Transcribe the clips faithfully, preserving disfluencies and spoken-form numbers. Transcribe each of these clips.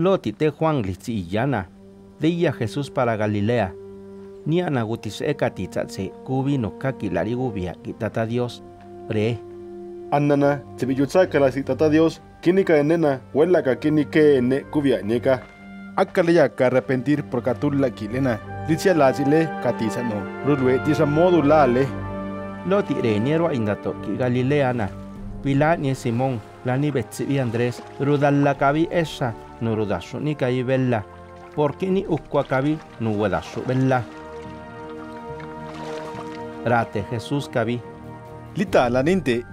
Lotite Juan litzi iyana, deia Jesús para Galilea, ni anagutis ekatitzatse kubi no kakilari gubia kitata Dios, pre. Anana, tibiyutzakala si tata Dios, kinika enena, huelaka kinike ene kubia ñeka. Acaleyaca arrepentir por catula quilena, dice la zile catizano, rudue tisa modulale. Loti reniero a indatoki galileana, pila ni Simón, la ni Betsy Andrés, rudal la cabi esa, no rudasu ni caí vela, porque ni usqua cabi no huedasu vela. Rate Jesús cabi. Lita la ninte,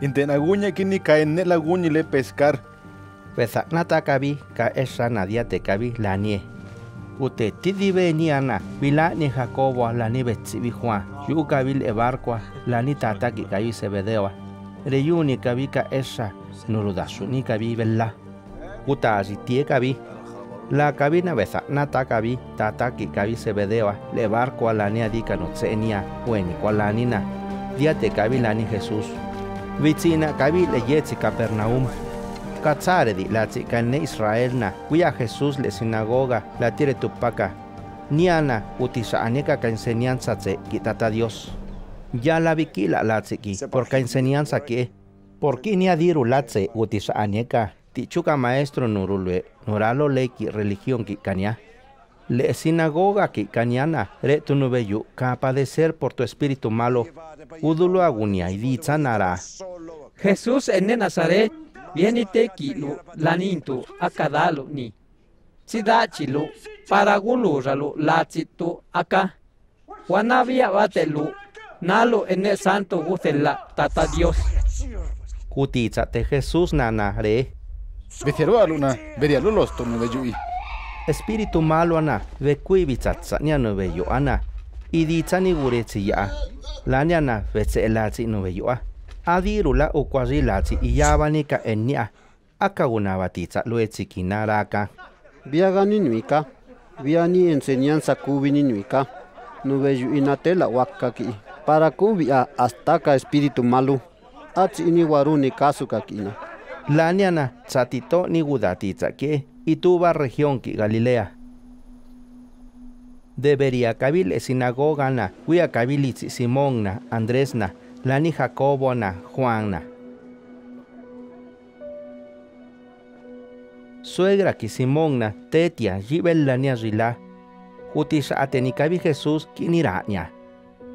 intenaguña que ni cae en la guñile pescar. Pesa nata cabi, ca esa nadia te cabi la nie. Ute tidi veniana, vila ni Jacobo, la ni Betsi Juan, yu cabil e barqua, la ni tata que cabi se vedewa. Reyuni cabi ca esa, nurudasu ni cabi vela. Uta asitie cabi. La cabina besa nata cabi, tata que cabi se vedewa, le barqua la ni adica nocenia, hueniqua la nina. Diate cabi la ni Jesús. Vicina cabi le yetsi Capernaum. Cazaredi la tzicane israelna, cuya Jesús le sinagoga, la tire tupaca, niana, utisa aneca que enseñanza se quitata Dios. Ya la viquila la tziqui, porque enseñanza que, porque ni adiru latze utisa aneca, tichuca maestro nurulue, nuralo leiki religión quicania. Le sinagoga quicaniana, re tu nubeyu, capaz de ser por tu espíritu malo, udulo agunia y di sanará. Jesús en Nazaret. Viene tequilo, laninto, acadalo ni. Sidachilo, paraguluralo, lachito, acá. Juanavia batelo, nalo en el santo gustela, tata Dios. Cutizate Jesús nanare. Vecero a luna, verialo los tomo de yui. Espíritu malo ana, vecuibizatza niano bello ana. Idizani gurecia. Laniana, vecelati no bello a. Adirula o cuasilati y yabanica enia, acagunabatiza lo echiquinaraca. Viaganinmica, viani enseñanza cubininmica, nubeyuinatela huacaki, para cubia hasta espíritu malo, achiniwaruni casucaquina. Laniana, chatito ni gudatiza que, y tuba región que Galilea. Debería cabile sinagogana, cuya cabilici Simónna, Andresna, Lani Jacobona, Juana. Suegra que Simónna, Tetia, Gibelania Rila. Jutisha Atenicabi Jesús, Kinirania.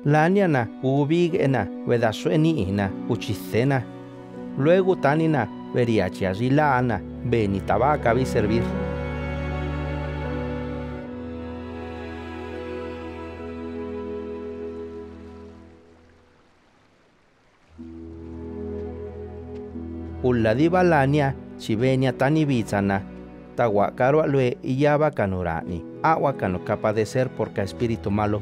Laniana, Ubigena, Vedasueniina, Uchicena. Luego Tanina, Veriachia Gilana, Benitabacabi servir. Ulla di balania, chivenia tani bizana, tahuacaro alue y yaba canurani, agua cano capaz de ser porca espíritu malo.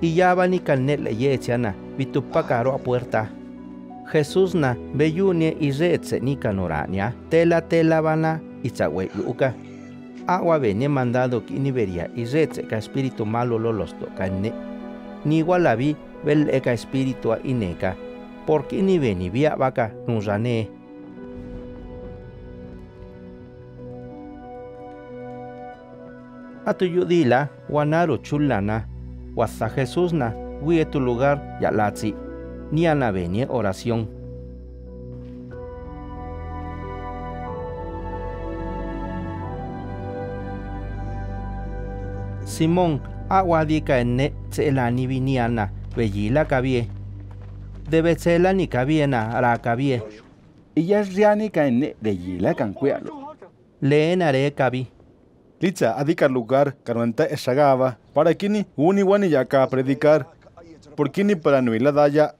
Y yaba ni canet le yetiana, vitupacaro a puerta. Jesús na, beyune y retse ni canurania, tela tela vana y chahue yuca. Agua vene mandado que ni vería y retse ca espíritu malo lo los tocane. Ni igual a vi, vel eca espíritu a ineca, porque ni veni via vaca, no jane. A tu yudila, guanaro chulana, guasa Jesúsna, huye tu lugar, yalatzi, ni ana venie oración. Simón, aguadica enne, tselani viniana, bellila cabie. Debe tselani cabiena, ara cabie. Ella es rianica enne, bellila cancuelo. Leenare cabi. Licha adica lugar, carmenta esagaba, para kini uni guanillaca predicar, por kini para nuila daya.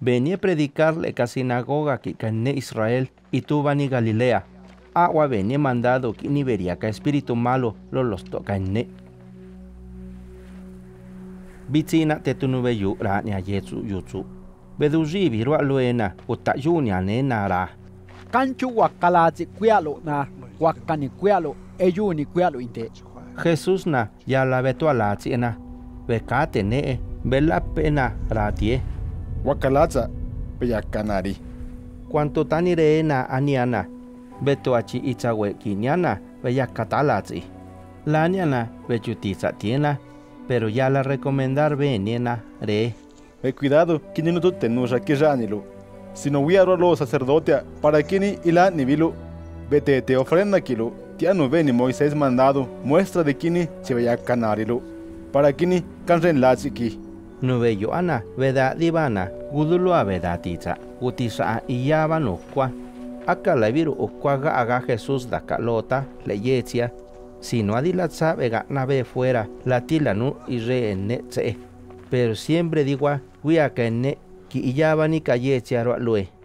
Vení a predicarle ca sinagoga que cané Israel y tuba ni Galilea. Agua vení mandado que ni vería ca espíritu malo lo los tocané. Vicina te tunubeyu ra ni a yetsu yutsu. Beduji virua luena, utayunia ne nara. Canchu guacalazi cuialo na. Guacani cuialo, eyuni cuialo inte. Jesús na, ya la vetu alaciena, becate ne, vela pena ratie. Guacalaza, bellacanari. Cuanto tan irena aniana, betuachi itzawe quiniana, bella catalazi. Laniana, bechutiza tiena, pero ya la recomendar veniena, re. He cuidado, que ni no tenuja que ya ni lo. Si no voy a los sacerdotes, para que ni ila ni vilo, vete te ofrenda kilo, tía no ven ni Moisés mandado, muestra de quini se vaya canarilo, para quini canren laziki. No bello ana, veda divana, guduloa veda tiza, utiza y ya van ocua. Acá la viru ocua haga Jesús da calota, leyetia, si no adilatza vega nave fuera, la tila no y reennetse. Pero siempre digo, guía que ne, que ya van y calletia lo alue.